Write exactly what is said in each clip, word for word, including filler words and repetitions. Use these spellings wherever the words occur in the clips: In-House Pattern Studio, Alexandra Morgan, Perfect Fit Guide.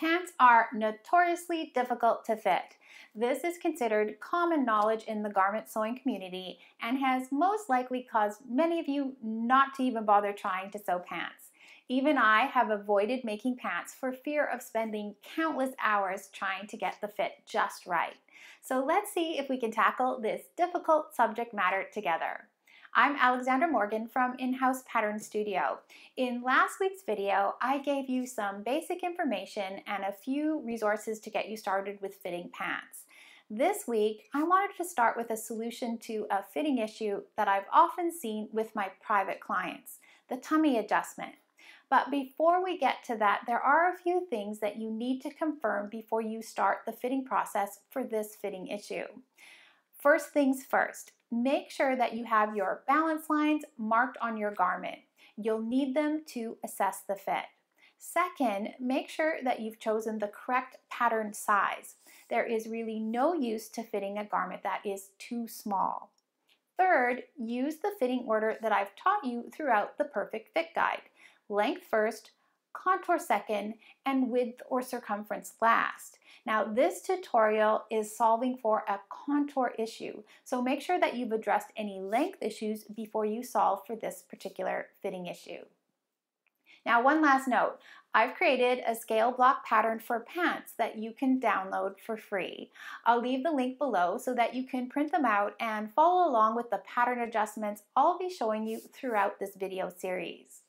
Pants are notoriously difficult to fit. This is considered common knowledge in the garment sewing community and has most likely caused many of you not to even bother trying to sew pants. Even I have avoided making pants for fear of spending countless hours trying to get the fit just right. So let's see if we can tackle this difficult subject matter together. I'm Alexandra Morgan from In-House Pattern Studio. In last week's video, I gave you some basic information and a few resources to get you started with fitting pants. This week, I wanted to start with a solution to a fitting issue that I've often seen with my private clients, the tummy adjustment. But before we get to that, there are a few things that you need to confirm before you start the fitting process for this fitting issue. First things first. Make sure that you have your balance lines marked on your garment. You'll need them to assess the fit. Second, make sure that you've chosen the correct pattern size. There is really no use to fitting a garment that is too small. Third, use the fitting order that I've taught you throughout the Perfect Fit Guide. Length first, contour second, and width or circumference last. Now, this tutorial is solving for a contour issue, so make sure that you've addressed any length issues before you solve for this particular fitting issue. Now, one last note. I've created a scale block pattern for pants that you can download for free. I'll leave the link below so that you can print them out and follow along with the pattern adjustments I'll be showing you throughout this video series.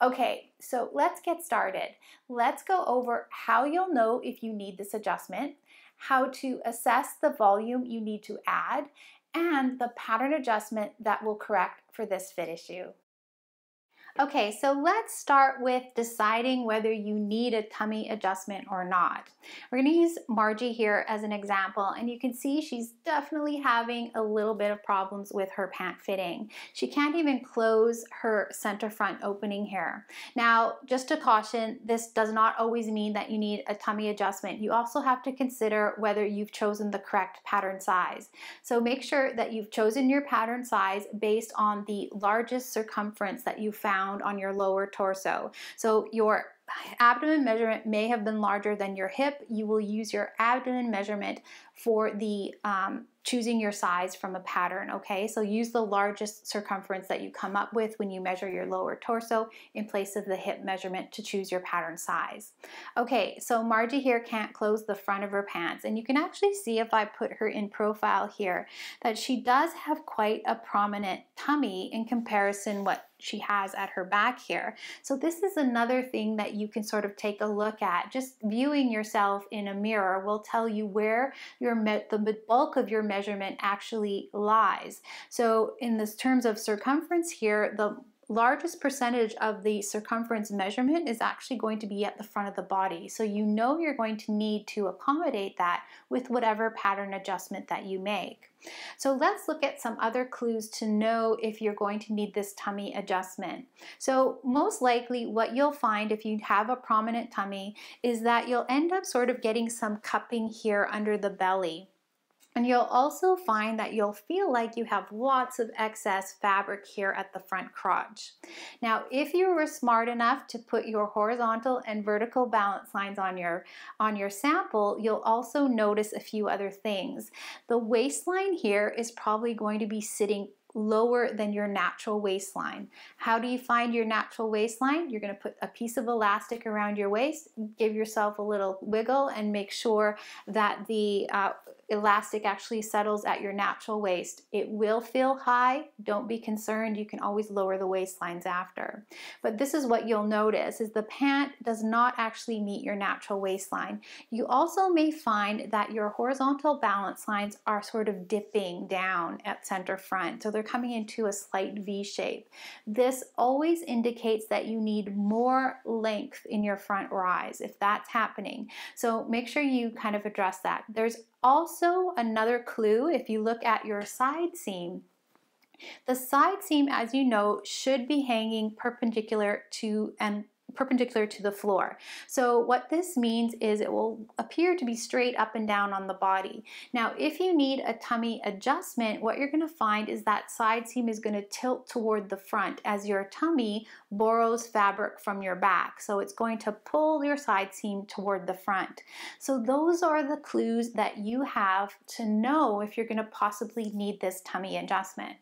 Okay, so let's get started. Let's go over how you'll know if you need this adjustment, how to assess the volume you need to add, and the pattern adjustment that will correct for this fit issue. Okay, so let's start with deciding whether you need a tummy adjustment or not. We're gonna use Margie here as an example, and you can see she's definitely having a little bit of problems with her pant fitting. She can't even close her center front opening here. Now, just a caution, this does not always mean that you need a tummy adjustment. You also have to consider whether you've chosen the correct pattern size. So make sure that you've chosen your pattern size based on the largest circumference that you found on your lower torso. So your abdomen measurement may have been larger than your hip. You will use your abdomen measurement for the um, choosing your size from a pattern, okay? So use the largest circumference that you come up with when you measure your lower torso in place of the hip measurement to choose your pattern size. Okay, so Margie here can't close the front of her pants, and you can actually see if I put her in profile here that she does have quite a prominent tummy in comparison what she has at her back here. So this is another thing that you can sort of take a look at. Just viewing yourself in a mirror will tell you where your the bulk of your measurement actually lies. So in this terms of circumference here, the largest percentage of the circumference measurement is actually going to be at the front of the body. So you know you're going to need to accommodate that with whatever pattern adjustment that you make. So let's look at some other clues to know if you're going to need this tummy adjustment. So most likely what you'll find if you have a prominent tummy is that you'll end up sort of getting some cupping here under the belly. And you'll also find that you'll feel like you have lots of excess fabric here at the front crotch. Now, if you were smart enough to put your horizontal and vertical balance lines on your, on your sample, you'll also notice a few other things. The waistline here is probably going to be sitting lower than your natural waistline. How do you find your natural waistline? You're going to put a piece of elastic around your waist, give yourself a little wiggle, and make sure that the uh, elastic actually settles at your natural waist. It will feel high. Don't be concerned. You can always lower the waistlines after. But this is what you'll notice is the pant does not actually meet your natural waistline. You also may find that your horizontal balance lines are sort of dipping down at center front. So they're coming into a slight V shape. This always indicates that you need more length in your front rise if that's happening. So make sure you kind of address that. There's also another clue if you look at your side seam. The side seam, as you know, should be hanging perpendicular to and perpendicular to the floor. So what this means is it will appear to be straight up and down on the body. Now, if you need a tummy adjustment, what you're going to find is that side seam is going to tilt toward the front as your tummy borrows fabric from your back. So it's going to pull your side seam toward the front. So those are the clues that you have to know if you're going to possibly need this tummy adjustment.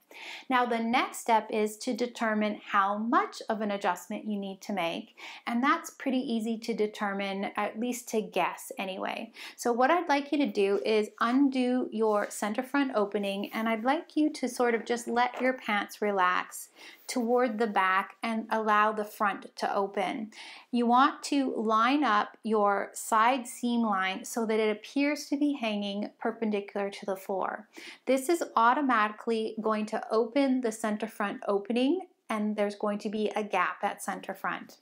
Now, the next step is to determine how much of an adjustment you need to make. And that's pretty easy to determine, at least to guess anyway. So what I'd like you to do is undo your center front opening, and I'd like you to sort of just let your pants relax toward the back and allow the front to open. You want to line up your side seam line so that it appears to be hanging perpendicular to the floor. This is automatically going to open the center front opening, and there's going to be a gap at center front.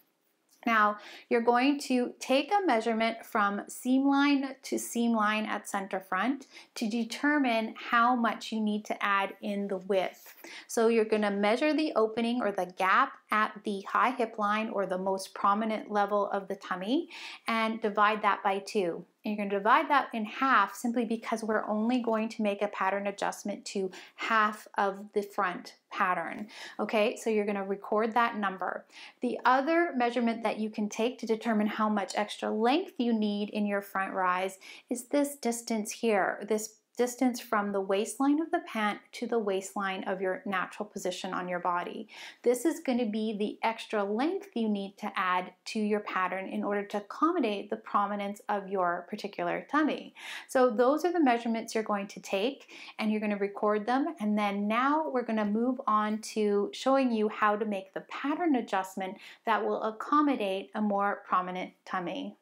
Now, you're going to take a measurement from seam line to seam line at center front to determine how much you need to add in the width. So you're going to measure the opening or the gap at the high hip line or the most prominent level of the tummy and divide that by two. And you're going to divide that in half simply because we're only going to make a pattern adjustment to half of the front pattern. Okay, so you're going to record that number. The other measurement that you can take to determine how much extra length you need in your front rise is this distance here, this distance from the waistline of the pant to the waistline of your natural position on your body. This is going to be the extra length you need to add to your pattern in order to accommodate the prominence of your particular tummy. So those are the measurements you're going to take, and you're going to record them, and then now we're going to move on to showing you how to make the pattern adjustment that will accommodate a more prominent tummy.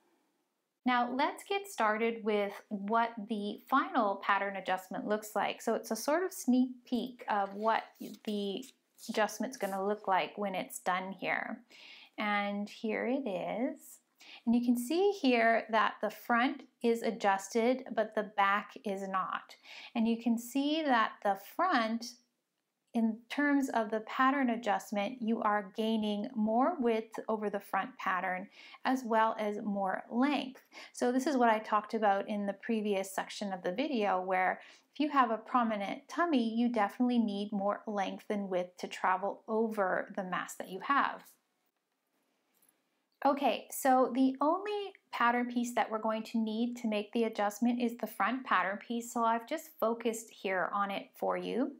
Now let's get started with what the final pattern adjustment looks like. So it's a sort of sneak peek of what the adjustment's going to look like when it's done here. And here it is. And you can see here that the front is adjusted, but the back is not. And you can see that the front, in terms of the pattern adjustment, you are gaining more width over the front pattern as well as more length. So this is what I talked about in the previous section of the video, where if you have a prominent tummy, you definitely need more length and width to travel over the mass that you have. Okay, so the only pattern piece that we're going to need to make the adjustment is the front pattern piece, so I've just focused here on it for you.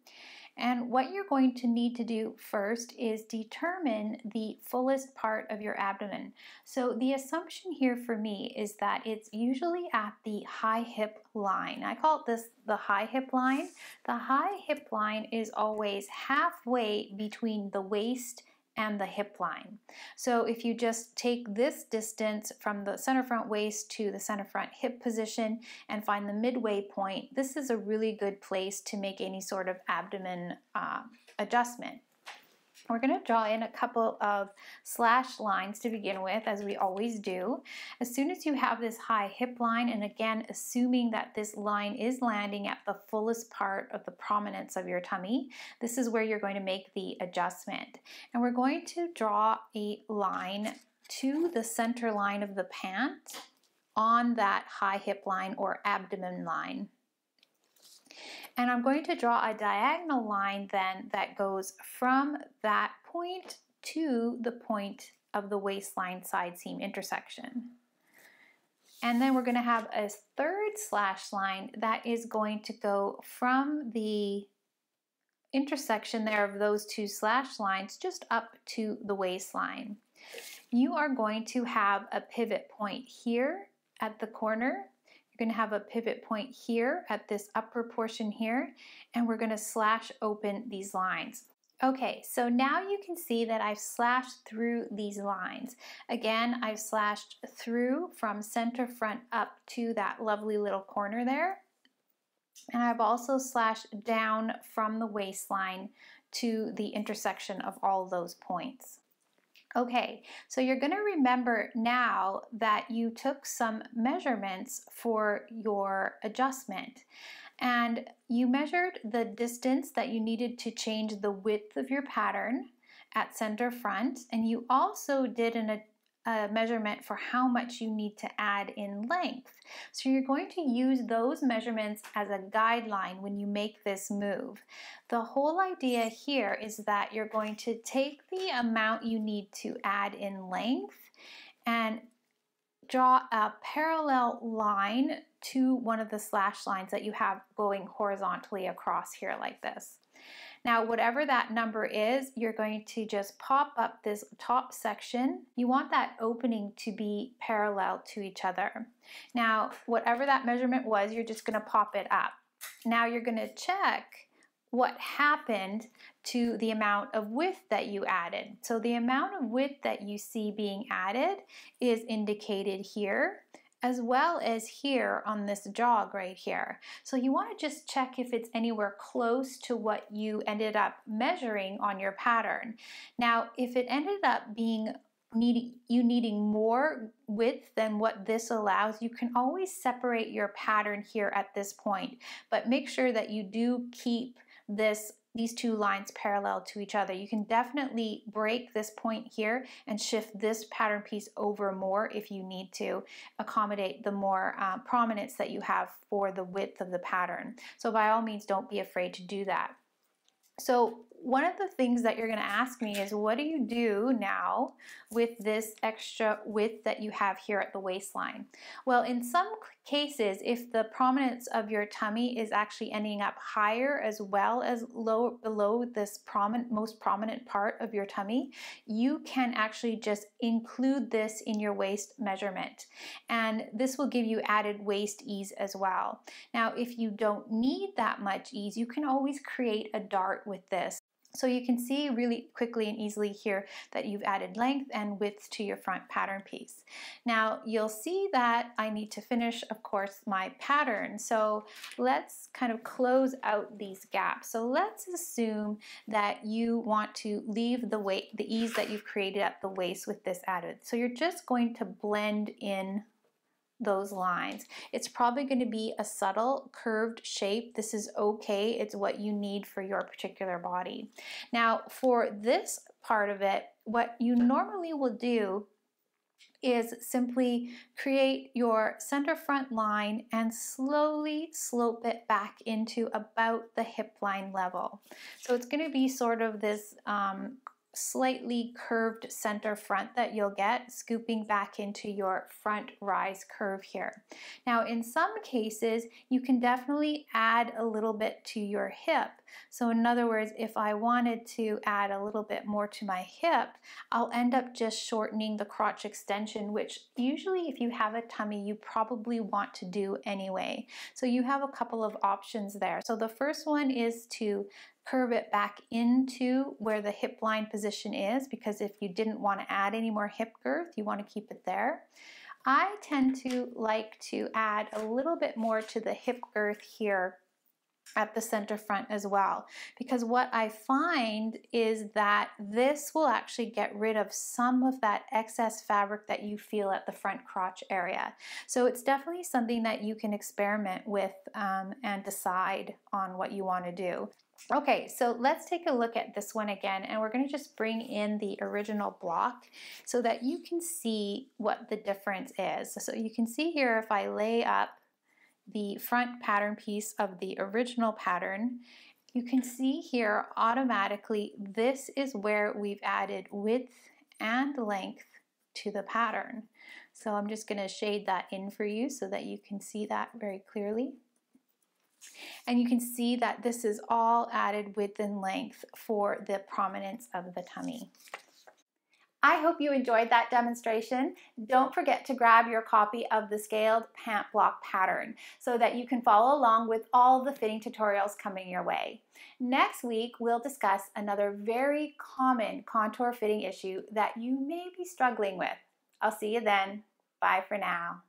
And what you're going to need to do first is determine the fullest part of your abdomen. So the assumption here for me is that it's usually at the high hip line. I call this the high hip line. The high hip line is always halfway between the waist and the hip line. So if you just take this distance from the center front waist to the center front hip position and find the midway point, this is a really good place to make any sort of abdomen uh, adjustment. We're going to draw in a couple of slash lines to begin with, as we always do. As soon as you have this high hip line, and again, assuming that this line is landing at the fullest part of the prominence of your tummy, this is where you're going to make the adjustment. And we're going to draw a line to the center line of the pant on that high hip line or abdomen line. And I'm going to draw a diagonal line then that goes from that point to the point of the waistline side seam intersection. And then we're going to have a third slash line that is going to go from the intersection there of those two slash lines just up to the waistline. You are going to have a pivot point here at the corner. You're going to have a pivot point here at this upper portion here, and we're going to slash open these lines. Okay, so now you can see that I've slashed through these lines. Again, I've slashed through from center front up to that lovely little corner there, and I've also slashed down from the waistline to the intersection of all those points. Okay, so you're going to remember now that you took some measurements for your adjustment, and you measured the distance that you needed to change the width of your pattern at center front, and you also did an a measurement for how much you need to add in length. So you're going to use those measurements as a guideline when you make this move. The whole idea here is that you're going to take the amount you need to add in length and draw a parallel line to one of the slash lines that you have going horizontally across here like this. Now, whatever that number is, you're going to just pop up this top section. You want that opening to be parallel to each other. Now, whatever that measurement was, you're just going to pop it up. Now you're going to check what happened to the amount of width that you added. So the amount of width that you see being added is indicated here, as well as here on this jog right here. So you want to just check if it's anywhere close to what you ended up measuring on your pattern. Now, if it ended up being Need, you needing more width than what this allows, you can always separate your pattern here at this point, but make sure that you do keep this these two lines parallel to each other. You can definitely break this point here and shift this pattern piece over more if you need to accommodate the more uh, prominence that you have for the width of the pattern. So by all means, don't be afraid to do that. So one of the things that you're going to ask me is, what do you do now with this extra width that you have here at the waistline? Well, in some cases, if the prominence of your tummy is actually ending up higher as well as low, below this prominent, most prominent part of your tummy, you can actually just include this in your waist measurement. And this will give you added waist ease as well. Now, if you don't need that much ease, you can always create a dart with this. So you can see really quickly and easily here that you've added length and width to your front pattern piece. Now you'll see that I need to finish, of course, my pattern. So let's kind of close out these gaps. So let's assume that you want to leave the weight, the ease that you've created at the waist with this added. So you're just going to blend in those lines. It's probably going to be a subtle curved shape. This is okay. It's what you need for your particular body. Now, for this part of it, what you normally will do is simply create your center front line and slowly slope it back into about the hip line level. So it's going to be sort of this um, slightly curved center front that you'll get, scooping back into your front rise curve here. Now, in some cases, you can definitely add a little bit to your hip. So in other words, if I wanted to add a little bit more to my hip, I'll end up just shortening the crotch extension, which usually if you have a tummy, you probably want to do anyway. So you have a couple of options there. So the first one is to curve it back into where the hip line position is, because if you didn't want to add any more hip girth, you want to keep it there. I tend to like to add a little bit more to the hip girth here at the center front as well, because what I find is that this will actually get rid of some of that excess fabric that you feel at the front crotch area. So it's definitely something that you can experiment with um, and decide on what you want to do. Okay, so let's take a look at this one again, and we're going to just bring in the original block so that you can see what the difference is. So you can see here, if I lay up the front pattern piece of the original pattern, you can see here automatically this is where we've added width and length to the pattern. So I'm just going to shade that in for you so that you can see that very clearly. And you can see that this is all added width and length for the prominence of the tummy. I hope you enjoyed that demonstration. Don't forget to grab your copy of the Scaled Pant Block Pattern so that you can follow along with all the fitting tutorials coming your way. Next week, we'll discuss another very common contour fitting issue that you may be struggling with. I'll see you then. Bye for now.